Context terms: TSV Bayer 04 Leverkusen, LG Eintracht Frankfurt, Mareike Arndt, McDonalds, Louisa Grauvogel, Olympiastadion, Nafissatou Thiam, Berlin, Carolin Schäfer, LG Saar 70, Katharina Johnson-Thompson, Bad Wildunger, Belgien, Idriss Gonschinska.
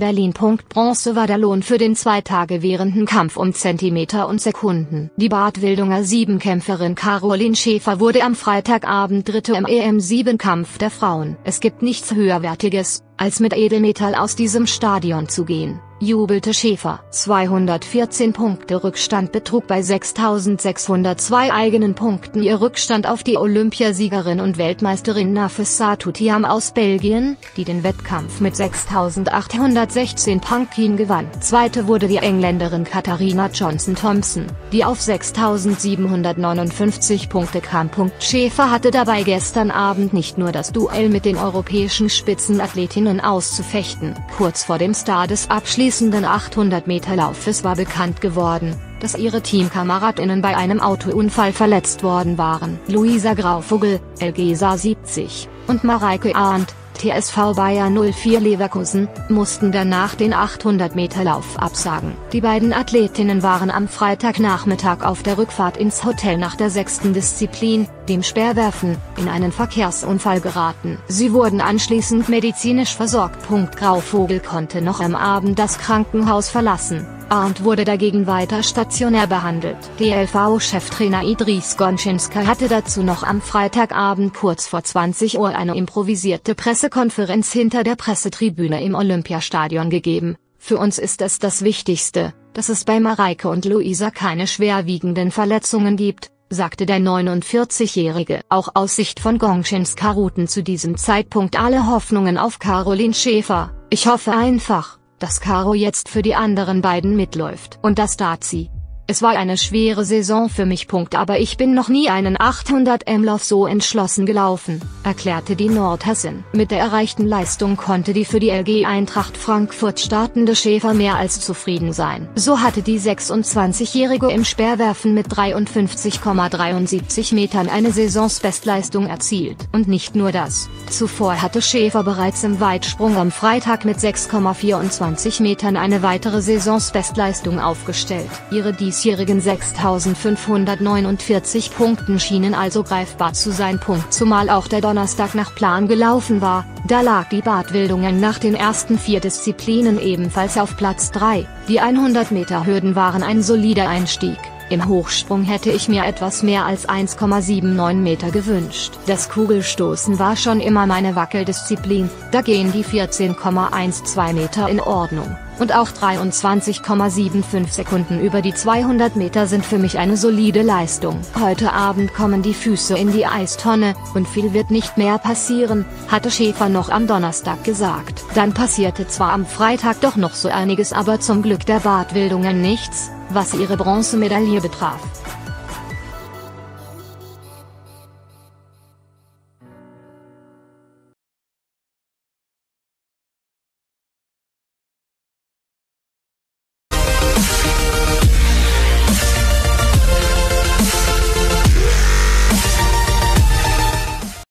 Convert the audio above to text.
Berlin. Bronze war der Lohn für den 2 Tage währenden Kampf um Zentimeter und Sekunden. Die Bad Wildunger Siebenkämpferin Carolin Schäfer wurde am Freitagabend Dritte im EM-Siebenkampf der Frauen. Es gibt nichts Höherwertiges, als mit Edelmetall aus diesem Stadion zu gehen, jubelte Schäfer. 214 Punkte Rückstand betrug bei 6.602 eigenen Punkten ihr Rückstand auf die Olympiasiegerin und Weltmeisterin Nafissatou Thiam aus Belgien, die den Wettkampf mit 6.816 Punkten gewann. Zweite wurde die Engländerin Katharina Johnson-Thompson, die auf 6.759 Punkte kam. Schäfer hatte dabei gestern Abend nicht nur das Duell mit den europäischen Spitzenathletinnen auszufechten. Kurz vor dem Start des abschließenden 800-Meter-Laufes war bekannt geworden, dass ihre Teamkameradinnen bei einem Autounfall verletzt worden waren. Louisa Grauvogel, LG Saar 70, und Mareike Arndt, TSV Bayer 04 Leverkusen, mussten danach den 800-Meter-Lauf absagen. Die beiden Athletinnen waren am Freitagnachmittag auf der Rückfahrt ins Hotel nach der 6. Disziplin, dem Speerwerfen, in einen Verkehrsunfall geraten. Sie wurden anschließend medizinisch versorgt. Grauvogel konnte noch am Abend das Krankenhaus verlassen. Arndt wurde dagegen weiter stationär behandelt. DLV-Cheftrainer Idriss Gonschinska hatte dazu noch am Freitagabend kurz vor 20 Uhr eine improvisierte Pressekonferenz hinter der Pressetribüne im Olympiastadion gegeben. Für uns ist es das Wichtigste, dass es bei Mareike und Luisa keine schwerwiegenden Verletzungen gibt, sagte der 49-Jährige. Auch aus Sicht von Gonschinska ruhten zu diesem Zeitpunkt alle Hoffnungen auf Carolin Schäfer. Ich hoffe einfach, dass Caro jetzt für die anderen beiden mitläuft. Und das tat sie. Es war eine schwere Saison für mich. Aber ich bin noch nie einen 800-M-Lauf so entschlossen gelaufen, erklärte die Nordhessin. Mit der erreichten Leistung konnte die für die LG Eintracht Frankfurt startende Schäfer mehr als zufrieden sein. So hatte die 26-Jährige im Speerwerfen mit 53,73 Metern eine Saisonsbestleistung erzielt. Und nicht nur das, zuvor hatte Schäfer bereits im Weitsprung am Freitag mit 6,24 Metern eine weitere Saisonsbestleistung aufgestellt. Ihre diesjährigen 6.549 Punkten schienen also greifbar zu sein. Zumal auch der Donnerstag nach Plan gelaufen war, da lag die Bad Wildunger nach den ersten 4 Disziplinen ebenfalls auf Platz 3, die 100-Meter-Hürden waren ein solider Einstieg. Im Hochsprung hätte ich mir etwas mehr als 1,79 Meter gewünscht. Das Kugelstoßen war schon immer meine Wackeldisziplin, da gehen die 14,12 Meter in Ordnung. Und auch 23,75 Sekunden über die 200 Meter sind für mich eine solide Leistung. Heute Abend kommen die Füße in die Eistonne, und viel wird nicht mehr passieren, hatte Schäfer noch am Donnerstag gesagt. Dann passierte zwar am Freitag doch noch so einiges, aber zum Glück der Bad Wildunger nichts, was ihre Bronzemedaille betraf.